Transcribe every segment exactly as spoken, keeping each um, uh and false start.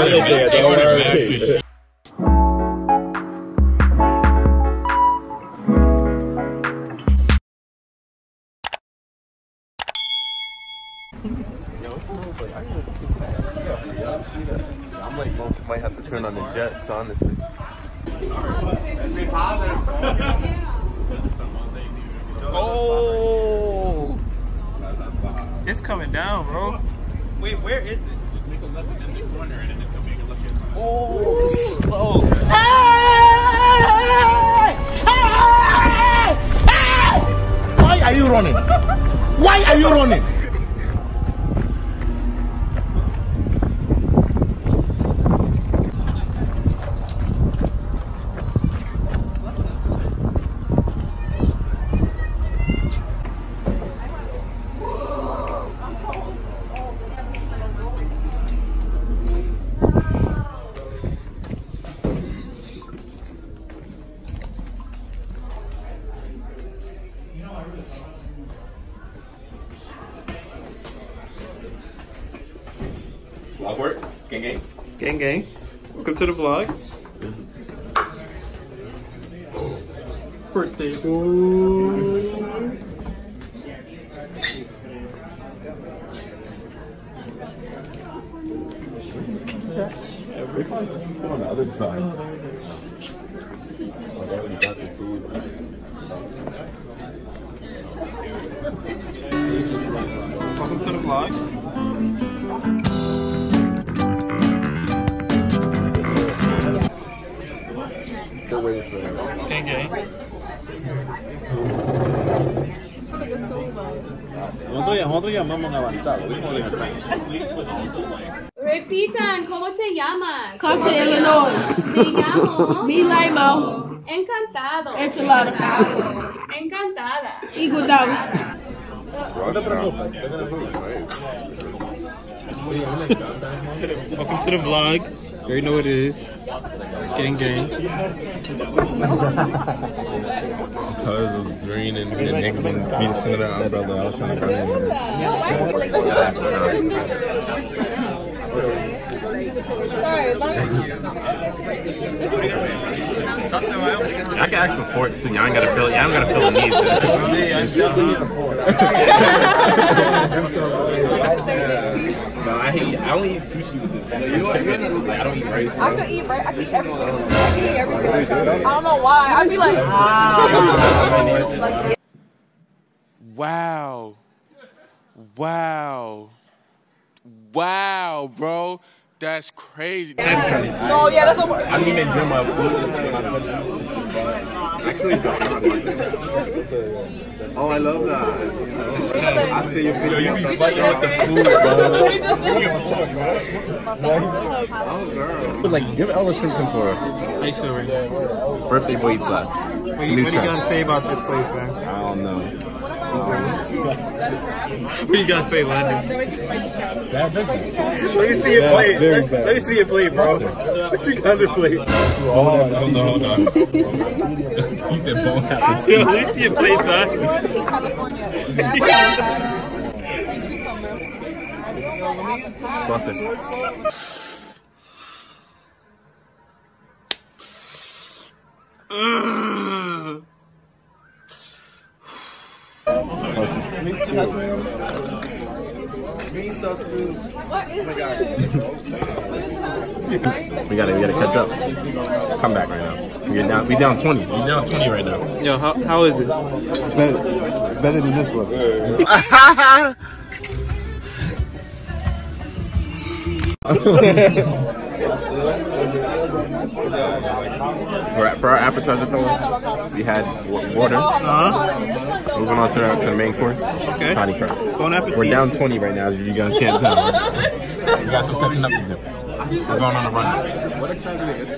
They I'm like, well, might have to turn on the jets, honestly. Oh! It's coming down, bro. Wait, where is it? Make a left in the corner and then come make a left in the corner. Oh, it's slow. Why are you running? Why are you running? Vlog work, gang gang. Gang gang. Welcome to the vlog. Birthday boy. Yeah, Rick, come on the other side. Oh, they already got the food. Welcome to the vlog. Waiting for him. Gang gang. Repeat and ¿cómo te llamas? Concha, Illinois. Me llamo. Mi llamo. Encantado. Enchilada. Encantada. Igualdad. Welcome to the vlog. You already know what it is. Gang gang. Because it was raining and the next one beat some of that umbrella. I was trying to get in there. I can ask for forks soon. I ain't gotta feel it. I ain't gotta feel the need. I definitely need a fork. No, I hate. I only eat sushi with this. I don't eat rice. I could eat rice. I could eat everything. I could eat everything. I don't know why. I'd be like, wow. Wow. Wow. Wow, bro. That's crazy. That's crazy. No, yeah, that's what I mean. Enjoy my food. Actually, oh, I love that. I see your video. You be fighting with the food, bro. Oh, girl. Like, give Ellis something for her. Hey, Silver. Birthday boy sauce. What do you gotta say about this place, man? I don't know. What you gotta say, Landon? Let me see your plate. Let me see your plate, bro. What you got on your plate? Hold on, hold on, hold on. He said bone apple. Yo, let me see your plate, Todd. Mmm. What is it? We gotta, we gotta catch up. Come back right now. We're down, we down twenty. We're down twenty right now. Yo, how how is it? It's better, better than this was. for, for our appetizer film, we had water. Uh-huh. Moving on to, our, to the main course. Okay. Patty crab. Bon appetit. We're down twenty right now, as you guys can't tell. We got some catching up with them. We're going on a run.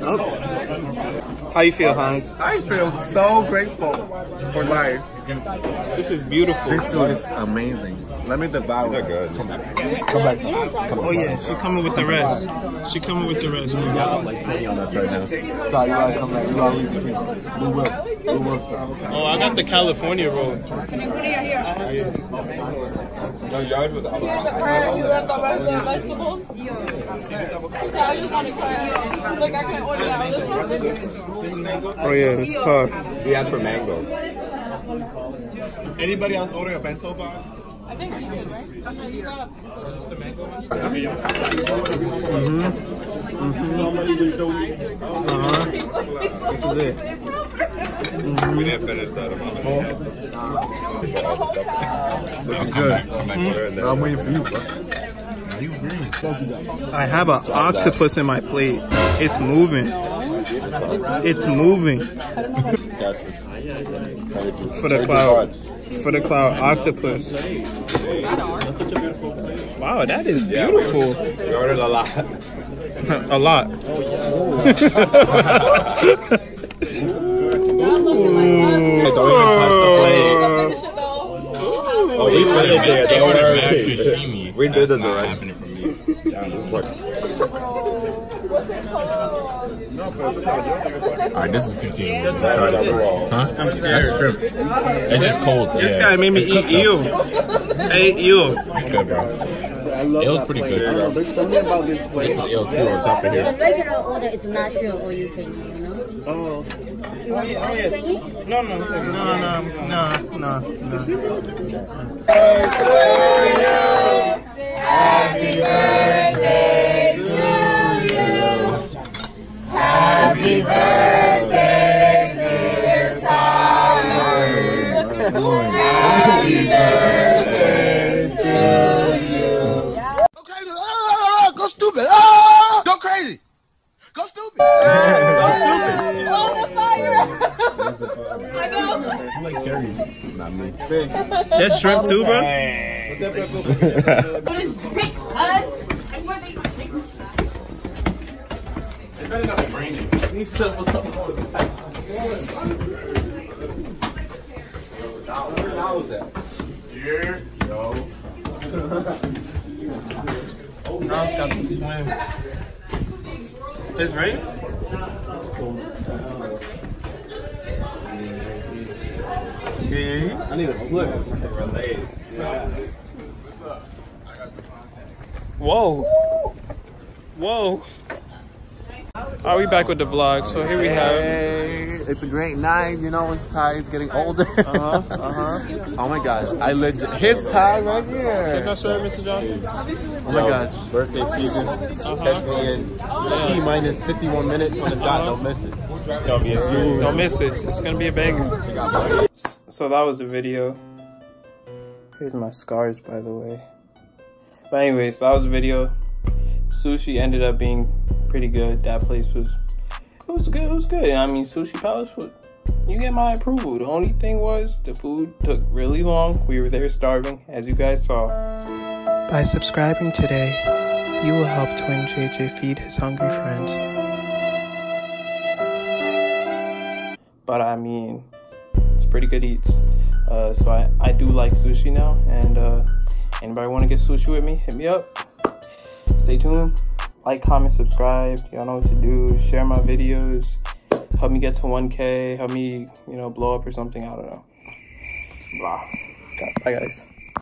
Oh. How you feel, Hans? I feel so grateful for life. This is beautiful. This is amazing. Let me devour. These are good. Come back. Come back. Oh yeah, she coming with the rest. She coming with the rest. We got like twenty on us right now. So you gotta come back. You gotta leave the team. We will. We will stop. Oh, I got the California roll. No, yours with the avocado. You left the rest of the vegetables. So I just want to clarify. Like I can order that on this one. Oh yeah, it's tough. We asked for mango. Anybody else order a bento box? I think you did, right? The mango one? Uh-huh. This is it. Mm-hmm. We didn't finish that amount of oh. I'm good. I'm, mm-hmm. I'm waiting for you, bro. You really I have an octopus in my plate. It's moving. It's moving. For the cloud. For the cloud octopus. That's such a beautiful place. Wow, that is beautiful. Yeah, we ordered a lot. A lot. Oh, yeah. Oh, we finished it. They ordered sashimi. We did it right. What's it called? Alright, this is fifteen. That's huh? I'm scared. That's strip. It's just cold. This yeah. guy made me it's eat eel. I ate eel. Good, bro. Eel's pretty good, bro. There's something about this place. There's eel, too, on top of here. The regular order is not sure all you can eat, you know? Oh. You want all you can eat? No, no, no, no, no, no. Happy birthday! Happy birthday to you! Happy birthday, dear Tyler. Happy birthday to you. Go crazy. Oh, go stupid. Oh, go crazy. Go stupid. Go stupid. Hold the fire. I know. I like cherries. Not me. That's shrimp too, bro. What is drinks, bud? Better not be raining. What's up? What's up? Where the hell was that? Here. Yo. Oh, now it's got some swim. It's raining? Yeah. I need a flip. Relay. What's up? I got the content. Whoa. Whoa. Are we back with the vlog? So here we have. Hey, it's a great night, you know. It's Ty is getting older. Uh huh. Uh huh. Oh my gosh, I legit hit Ty right here. Check out, sir, Mister Johnson. Oh my gosh, birthday season. Uh-huh. Catch me in yeah. T minus fifty-one minutes on the dot. Don't miss it. Don't, be a Don't miss it. It's gonna be a banger. So that was the video. Here's my scars, by the way. But anyways, that was the video. Sushi ended up being pretty good. That place was, it was good, it was good. I mean, Sushi Palace, was, you get my approval. The only thing was, the food took really long. We were there starving, as you guys saw. By subscribing today, you will help Twin J J feed his hungry friends. But I mean, it's pretty good eats. Uh, so I, I do like sushi now, and uh, anybody want to get sushi with me, hit me up. Stay tuned. Like, comment, subscribe. Y'all know what to do. Share my videos. Help me get to one K. Help me, you know, blow up or something. I don't know. Blah. God, bye, guys.